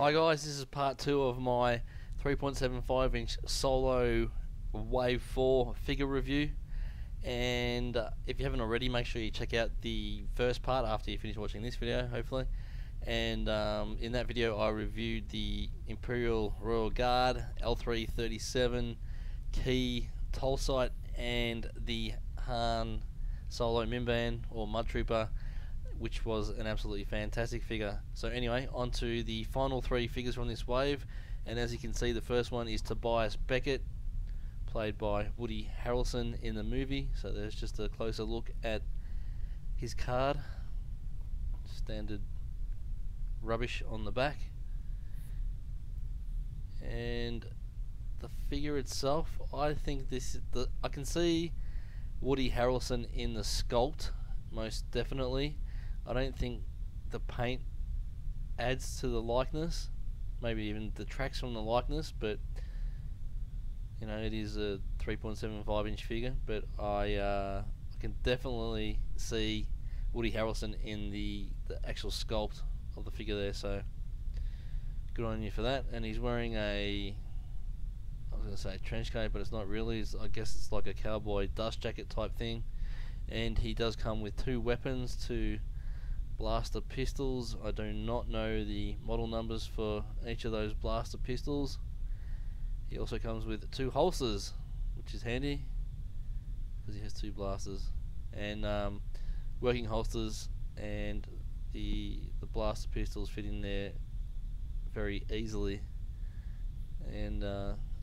Hi guys, this is part 2 of my 3.75 inch Solo Wave 4 figure review, and if you haven't already, make sure you check out the first part after you finish watching this video, hopefully. And in that video I reviewed the Imperial Royal Guard, L3-37, Quay Tolsite, and the Han Solo Mimban or Mud Trooper, which was an absolutely fantastic figure. So anyway, on to the final three figures from this wave, and as you can see, the first one is Tobias Beckett, played by Woody Harrelson in the movie. So there's just a closer look at his card. Standard rubbish on the back. And the figure itself, I think this is the, I can see Woody Harrelson in the sculpt most definitely. I don't think the paint adds to the likeness, maybe even detracts from the likeness, but you know, it is a 3.75 inch figure, but I can definitely see Woody Harrelson in the actual sculpt of the figure there, so good on you for that. And he's wearing a, I was going to say trench coat, but it's not really, it's, I guess it's like a cowboy dust jacket type thing, and he does come with two weapons, two blaster pistols. I do not know the model numbers for each of those blaster pistols. He also comes with two holsters, which is handy because he has two blasters, and working holsters, and the blaster pistols fit in there very easily and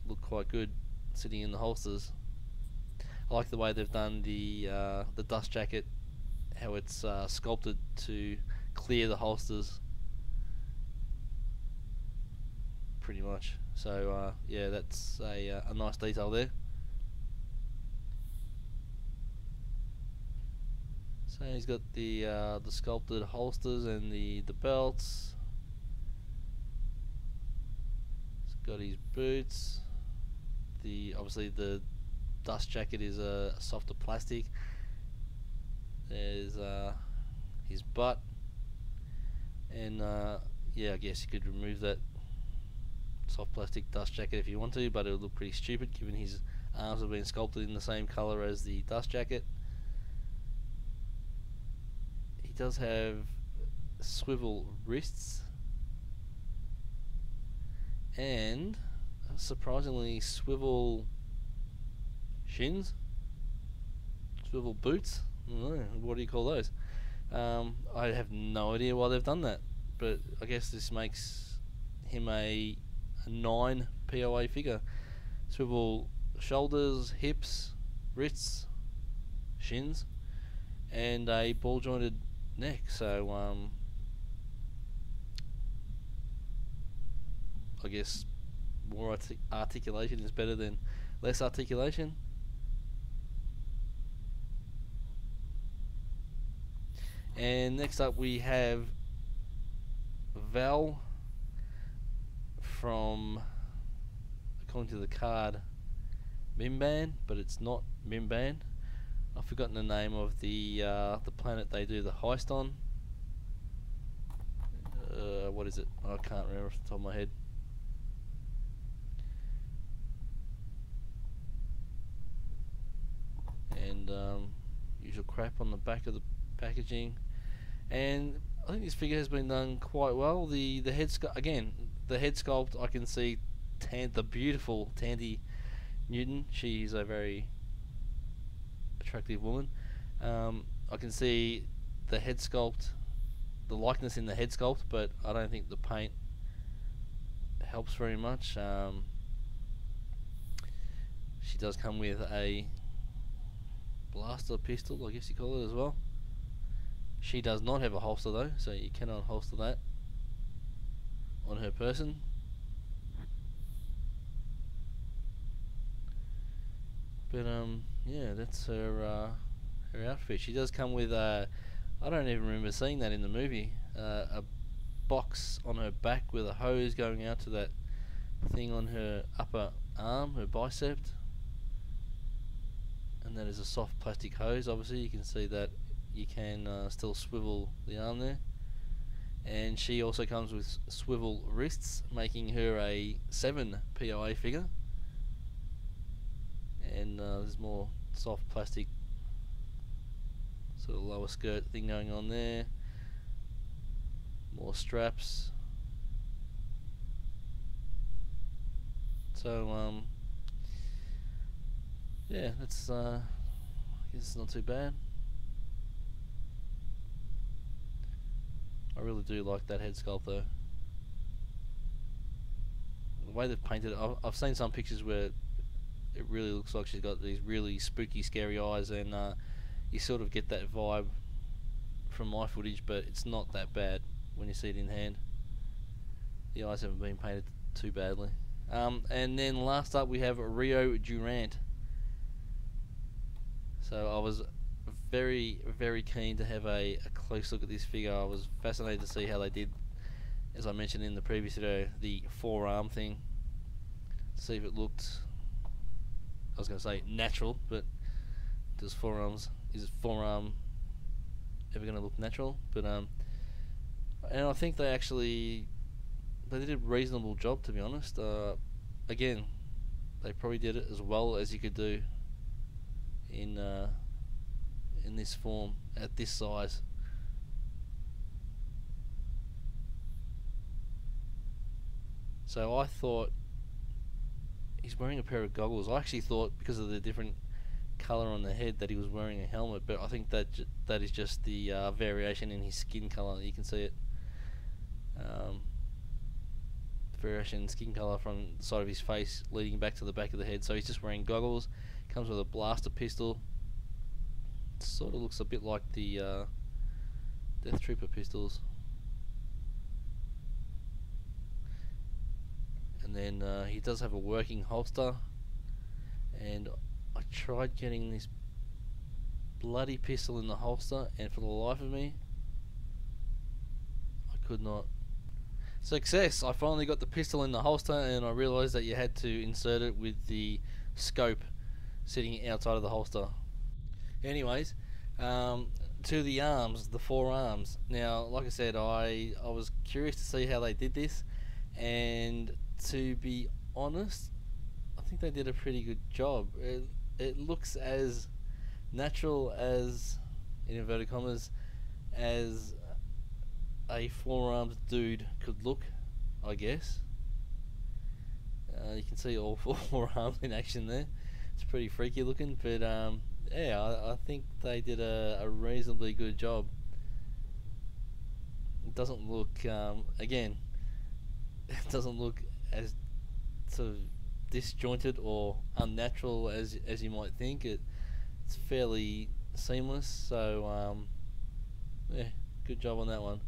look quite good sitting in the holsters. I like the way they've done the dust jacket, how it's sculpted to clear the holsters pretty much. So yeah, that's a nice detail there. So he's got the sculpted holsters and the belts. He's got his boots. The obviously the dust jacket is a softer plastic. There's his butt, and yeah, I guess you could remove that soft plastic dust jacket if you want to, but it would look pretty stupid given his arms have been sculpted in the same colour as the dust jacket. He does have swivel wrists and surprisingly swivel shins, swivel boots. What do you call those? I have no idea why they've done that, but I guess this makes him a 9 POA figure. Swivel shoulders, hips, wrists, shins, and a ball jointed neck. So I guess more articulation is better than less articulation. And next up we have Val from, according to the card, Mimban, but it's not Mimban. I've forgotten the name of the planet they do the heist on. What is it? I can't remember off the top of my head. And usual crap on the back of the packaging. And I think this figure has been done quite well. The head sculpt, again, the head sculpt, I can see the beautiful Thandie Newton. She is a very attractive woman. I can see the head sculpt, the likeness in the head sculpt, but I don't think the paint helps very much. She does come with a blaster pistol, I guess you call it, as well. She does not have a holster though, so you cannot holster that on her person. But yeah, that's her her outfit. She does come with a, I don't even remember seeing that in the movie, a box on her back with a hose going out to that thing on her upper arm, her bicep, and that is a soft plastic hose. Obviously you can see that you can still swivel the arm there, and she also comes with swivel wrists, making her a 7 POA figure. And there's more soft plastic sort of lower skirt thing going on there, more straps. So yeah, that's I guess it's not too bad. I really do like that head sculpt though. The way they've painted it, I've seen some pictures where it really looks like she's got these really spooky, scary eyes, and you sort of get that vibe from my footage, but it's not that bad when you see it in hand. The eyes haven't been painted too badly. And then last up we have Rio Durant. So I was very, very keen to have a close look at this figure. I was fascinated to see how they did, as I mentioned in the previous video, the forearm thing, to see if it looked, I was going to say natural, but does forearms, is forearm ever going to look natural? But and I think they actually, they did a reasonable job, to be honest. Again, they probably did it as well as you could do in this form, at this size. So I thought, he's wearing a pair of goggles. I actually thought, because of the different colour on the head, that he was wearing a helmet, but I think that that is just the variation in his skin colour. You can see it, the variation in skin colour from the side of his face leading back to the back of the head. So he's just wearing goggles, comes with a blaster pistol. Sort of looks a bit like the Death Trooper pistols. And then he does have a working holster, and I tried getting this bloody pistol in the holster, and for the life of me I could not. Success! I finally got the pistol in the holster, and I realised that you had to insert it with the scope sitting outside of the holster. Anyways, to the arms, the forearms. Now, like I said, I was curious to see how they did this, and to be honest, I think they did a pretty good job. It looks as natural as, in inverted commas, as a forearms dude could look, I guess. You can see all forearms in action there. It's pretty freaky looking, but yeah, I think they did a reasonably good job. It doesn't look, again, it doesn't look as sort of disjointed or unnatural as you might think. It's fairly seamless, so yeah, good job on that one.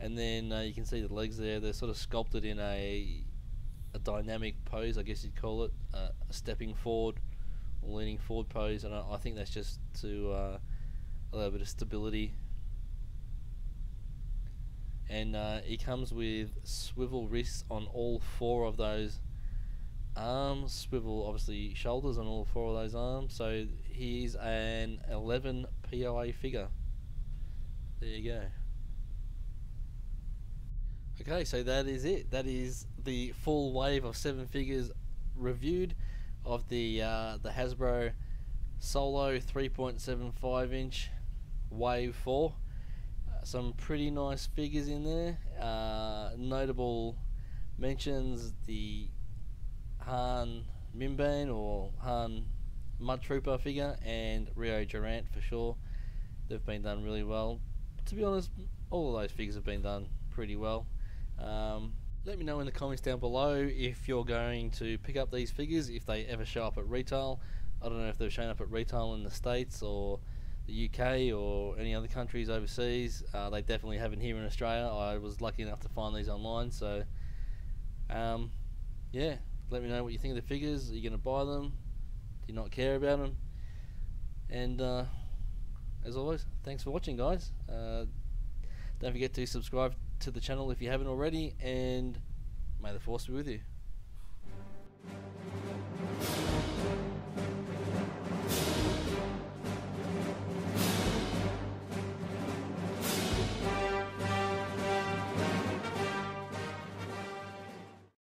And then you can see the legs there. They're sort of sculpted in a dynamic pose, I guess you'd call it, a stepping forward, leaning forward pose, and I think that's just to allow a bit of stability. And he comes with swivel wrists on all four of those arms, swivel obviously shoulders on all four of those arms, so he's an 11 POA figure. There you go. Okay, so that is it. That is the full wave of 7 figures reviewed of the Hasbro Solo 3.75 inch Wave 4. Some pretty nice figures in there. Notable mentions, the Han Mimban or Han Mud Trooper figure and Rio Durant for sure. They've been done really well. To be honest, all of those figures have been done pretty well. Let me know in the comments down below if you're going to pick up these figures, if they ever show up at retail. I don't know if they've shown up at retail in the States or the UK or any other countries overseas. They definitely haven't here in Australia. I was lucky enough to find these online, so yeah, let me know what you think of the figures. Are you going to buy them? Do you not care about them? And as always, thanks for watching, guys. Don't forget to subscribe to the channel if you haven't already, and may the force be with you.